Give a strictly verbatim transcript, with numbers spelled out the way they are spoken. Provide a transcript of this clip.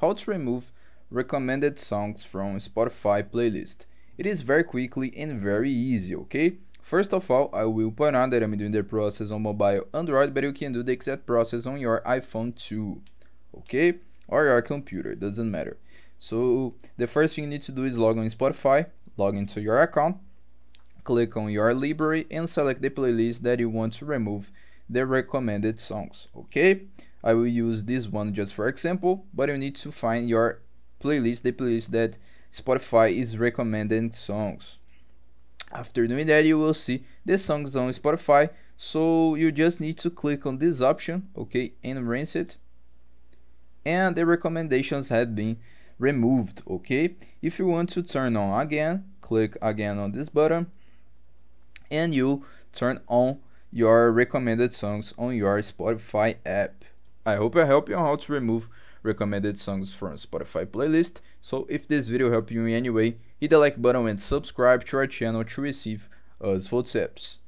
How to remove recommended songs from Spotify playlist. It is very quickly and very easy, okay? First of all, I will point out that I'm doing the process on mobile Android, but you can do the exact process on your iPhone too, okay? Or your computer, doesn't matter. So the first thing you need to do is log on Spotify, log into your account, click on your library and select the playlist that you want to remove the recommended songs, okay? I will use this one just for example, but you need to find your playlist, the playlist that Spotify is recommending songs. After doing that, you will see the songs on Spotify, so you just need to click on this option, okay, and rinse it, and the recommendations have been removed, okay? If you want to turn on again, click again on this button and you turn on your recommended songs on your Spotify app. I hope I helped you on how to remove recommended songs from Spotify playlist. So if this video helped you in any way, hit the like button and subscribe to our channel to receive useful tips.